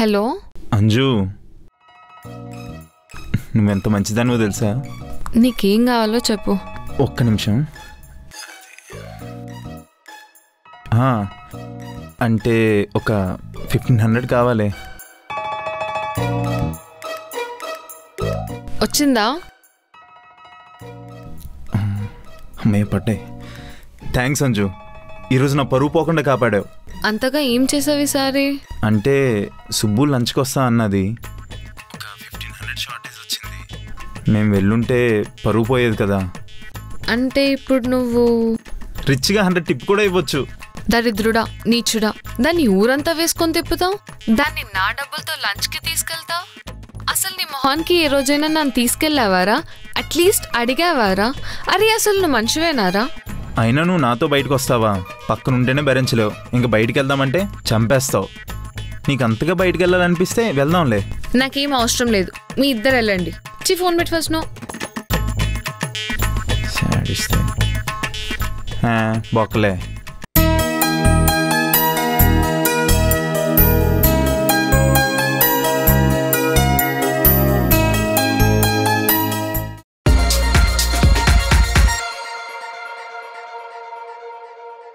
hello Anju నువ్వెంత మంచిదానివో తెలుసా నీకేం కావాలో చెప్పు ఒక్క నిమిషం అంటే ఒక 1500 కావాలి వచ్చిందా అమ్మే పట్టే థాంక్స్ అంజు ఈ రోజు నా పరువు పోకుండా కాపాడావు అంతగా ఏం చేసావు సారీ అంటే సుబ్బు లంచ్ కొస్తా అన్నది ఒక 1500 షార్టేజ్ వచ్చింది నేను వెళ్ళుంటే పరువు పోయేది కదా అంటే ఇప్పుడు నువ్వు రిచ్ గా 100 టిప్ కూడా ఇవ్వొచ్చు దరిద్రుడా నీచుడా దాన్ని ఊరంతా వేసుకొని తిప్పుతావు దాన్ని నా డబ్బులతో లంచ్ కి తీసుకెళ్తావు అసలు నీ మొహానికి ఏ రోజైనా నన్ను తీసుకెళ్ళావారా అట్లీస్ట్ అడిగావారా అరే అసలు నువ్వు మనిషివేనారా అయినా నువ్వు నాతో బయటకు వస్తావా పక్కన ఉంటేనే భరించలేవు ఇంకా బయటికి వెళ్దామంటే చంపేస్తావు నీకు అంతగా బయటకు వెళ్ళాలనిపిస్తే వెళ్దాంలే నాకేం అవసరం లేదు మీ ఇద్దరు వెళ్ళండి చి ఫోన్ పెట్టి ఫస్ట్ నో బొక్కలే